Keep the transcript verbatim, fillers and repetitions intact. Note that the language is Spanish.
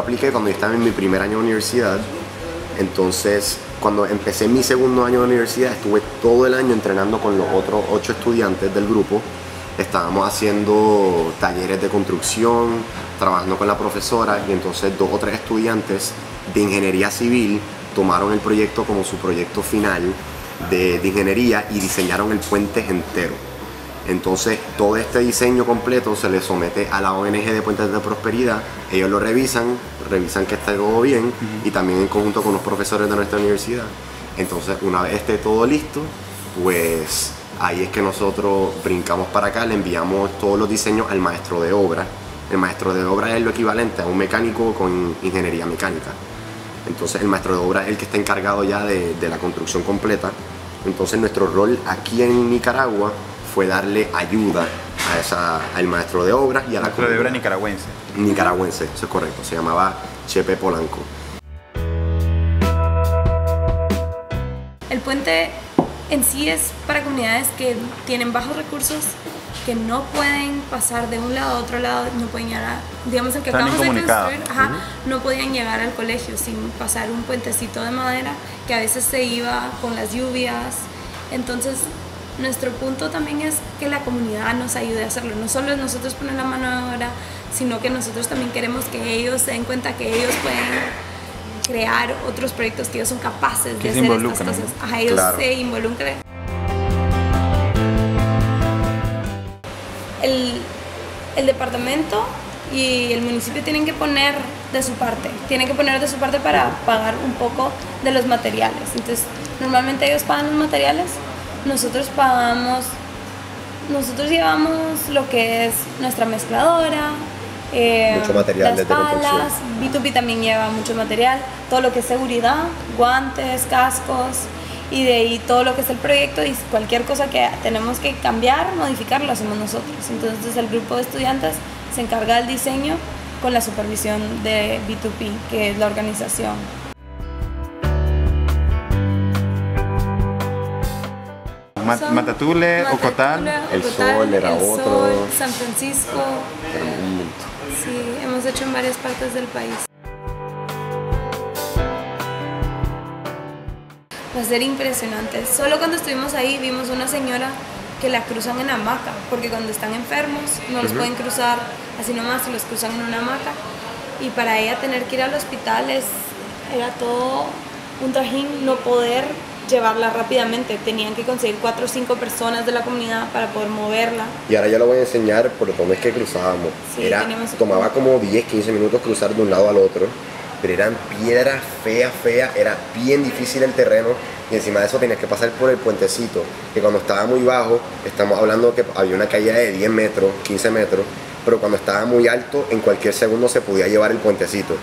yo apliqué cuando yo estaba en mi primer año de universidad. Entonces, cuando empecé mi segundo año de universidad, estuve todo el año entrenando con los otros ocho estudiantes del grupo. Estábamos haciendo talleres de construcción, trabajando con la profesora, y entonces dos o tres estudiantes de ingeniería civil tomaron el proyecto como su proyecto final de, de ingeniería y diseñaron el puente entero. Entonces todo este diseño completo se le somete a la O N G de Puentes de Prosperidad. Ellos lo revisan, revisan que esté todo bien, uh-huh. y también en conjunto con los profesores de nuestra universidad. Entonces, una vez esté todo listo, pues ahí es que nosotros brincamos para acá, le enviamos todos los diseños al maestro de obra. El maestro de obra es lo equivalente a un mecánico con ingeniería mecánica. Entonces el maestro de obra es el que está encargado ya de, de la construcción completa. Entonces nuestro rol aquí en Nicaragua fue darle ayuda a esa, al maestro de obra y a la maestro de obra nicaragüense. Nicaragüense, eso es correcto, se llamaba Chepe Polanco. El puente en sí es para comunidades que tienen bajos recursos, que no pueden pasar de un lado a otro lado, no pueden llegar a, digamos, el que están acabamos de construir, ajá, uh-huh. no podían llegar al colegio sin pasar un puentecito de madera que a veces se iba con las lluvias. Entonces, nuestro punto también es que la comunidad nos ayude a hacerlo. No solo nosotros poner la mano de obra, sino que nosotros también queremos que ellos se den cuenta que ellos pueden crear otros proyectos, que ellos son capaces de hacer estas cosas. A ellos claro. se involucran. El, el departamento y el municipio tienen que poner de su parte, tienen que poner de su parte para pagar un poco de los materiales. Entonces, normalmente ellos pagan los materiales, nosotros pagamos, nosotros llevamos lo que es nuestra mezcladora, Eh, mucho material, las palas, B dos B también lleva mucho material, todo lo que es seguridad, guantes, cascos, y de ahí todo lo que es el proyecto y cualquier cosa que tenemos que cambiar, modificar, lo hacemos nosotros. Entonces el grupo de estudiantes se encarga del diseño con la supervisión de B dos P, que es la organización. Son Matatule, Matatule, Ocotal, El Ocotal, Sol, era el otro, Sol, San Francisco. Sí, hemos hecho en varias partes del país. Va a ser impresionante. Solo cuando estuvimos ahí vimos una señora que la cruzan en hamaca, porque cuando están enfermos no los uh-huh. pueden cruzar así nomás, los cruzan en una hamaca. Y para ella tener que ir al hospital es, era todo un trajín, no poder llevarla rápidamente, tenían que conseguir cuatro o cinco personas de la comunidad para poder moverla. Y ahora ya lo voy a enseñar por dónde es que cruzábamos. Sí, era, tomaba como diez, quince minutos cruzar de un lado al otro, pero eran piedras feas, feas, era bien difícil el terreno, y encima de eso tenías que pasar por el puentecito, que cuando estaba muy bajo, estamos hablando que había una caída de diez metros, quince metros, pero cuando estaba muy alto, en cualquier segundo se podía llevar el puentecito.